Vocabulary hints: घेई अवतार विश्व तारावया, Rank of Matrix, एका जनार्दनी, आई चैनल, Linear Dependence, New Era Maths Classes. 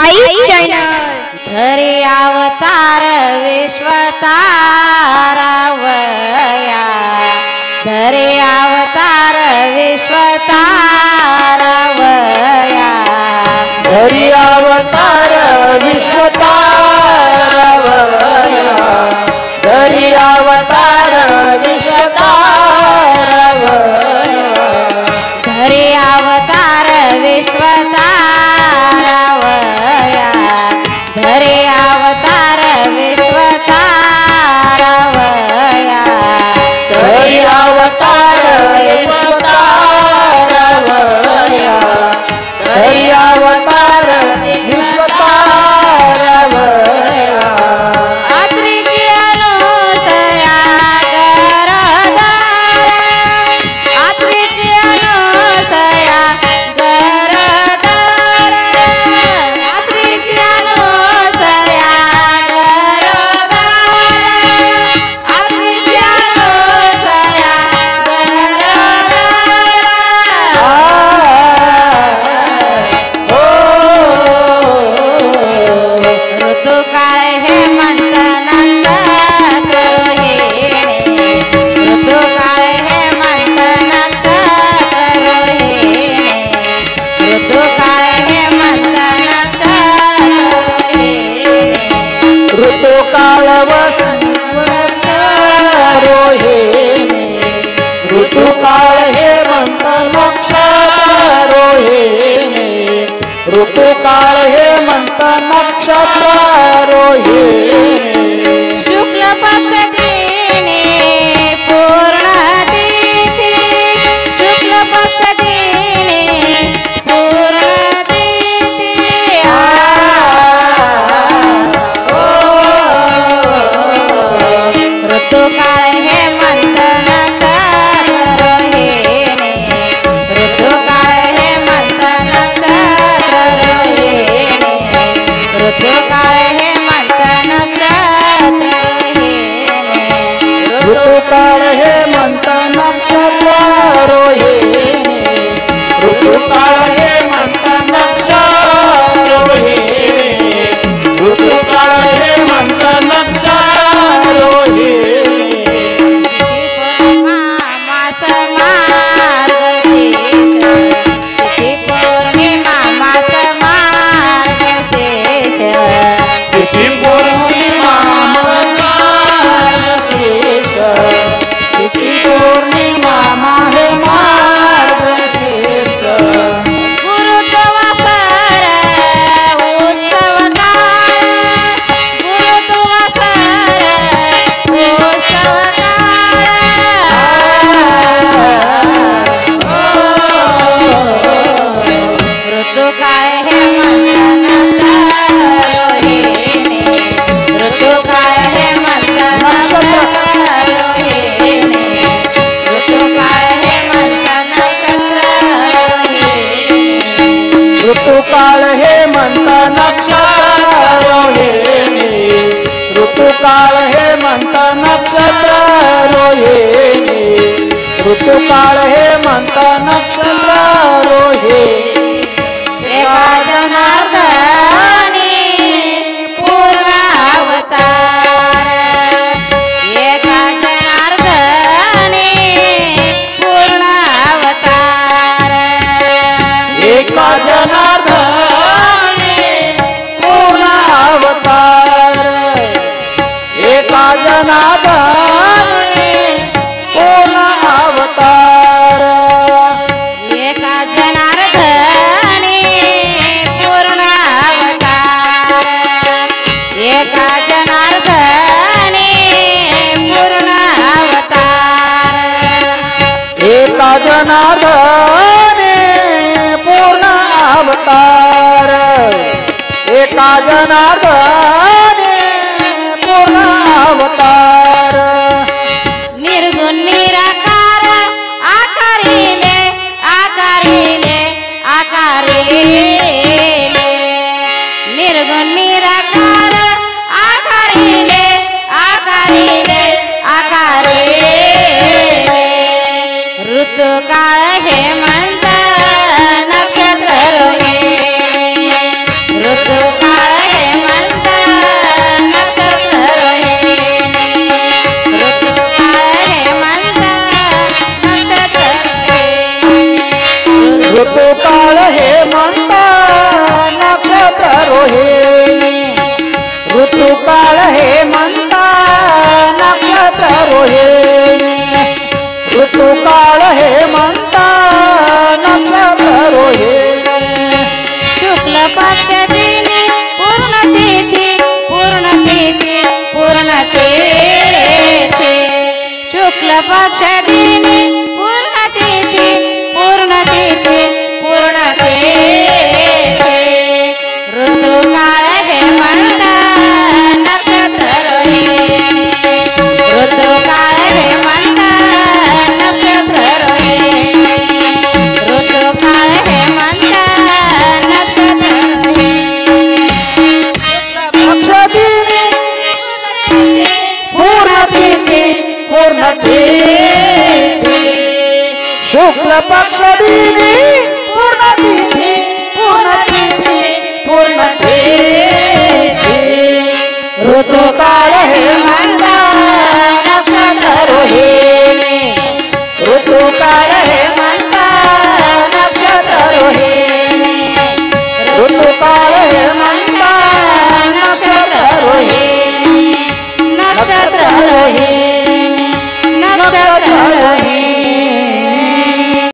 आई चैनल घेई अवतार विश्व तारावया, घेई अवतार विश्व तारावया, घेई अवतार विश्व तारावया, घेई अवतार विश्व तारावया, घेई अवतार विश्व तारावया, घेई अवतार विश्व तारावया, घेई अवतार विश्व तारावया, घेई अवतार विश्व तारावया। अत्रि की अनुसया घरदार, अत्रि की अनुसया घरदार, अत्रि की अनुसया घरदार, अत्रि की अनुसया घरदार। ओ ऋतुकाळ हेमंत नक्षत्र रोहिणी, ऋतुकाळ हेमंत नक्षत्र रोहिणी, ऋतुकाळ हेमंत नक्षत्र रोहिणी। ऋतुकाळ वसंत रोहिणी, ऋतुकाळ हेमंत नक्षत्र रोहिणी, ऋतुकाळ हेमंत नक्षत्र रोहिणी। शुक्ल पक्ष दिनी पूर्ण तिथि, शुक्ल पक्ष दिनी पूर्ण तिथि। ऋतुकाळ हेमंत नक्षत्र रोहिणी, ऋतुकाळ हेमंत नक्षत्र रोहिणी, ऋतुकाळ हेमंत नक्षत्र रोहिणी। ऋतुकाळ हेमंत नक्षत्र रोहिणी, ऋतुकाळ हेमंत नक्षत्र रोहिणी, ऋतुकाळ हेमंत नक्षत्र रोहिणी। पौर्णिमा मास मार्गशीर्ष, तिथि पूर्णिमा मार्गशीर्ष, तिथि पूर्णिमा माहे मार्गशीर्ष। गुरुत्वासर उत्सव काळ, गुरुत्वासर उत्सव काळ। ऋतुकाळ हेमंत नक्षत्र रोहिणी, ऋतुकाळ हेमंत नक्षत्र रोहिणी, ऋतुकाळ हेमंत नक्षत्र रोहिणी। ऋतुकाळ हेमंत नक्षत्र रोहिणी, ऋतुकाळ हेमंत नक्षत्र रोहिणी, ऋतुकाळ हेमंत नक्षत्र रोहिणी। एका जनार्दनी पूर्णावतार, एका जनार्दनी पूर्णावतार, एका जनार्दने पूर्णावतार, एका जनार्दने पूर्णावतार, एका जनार्दनी पूर्णावतार, एका जनार्दनी पूर्णावतार। एका जनार्दने पूर्ण अवतार, एका जनार्दने पूर्ण अवतार। निर्गुण निराकार आकारिले, आकारिले आकारिले, निर्गुण निराकार आकारिले, आकारिले आकारिले। ऋतुकाळ हेमंत नक्षत्र रोहिणी, ऋतु ऋतु काल है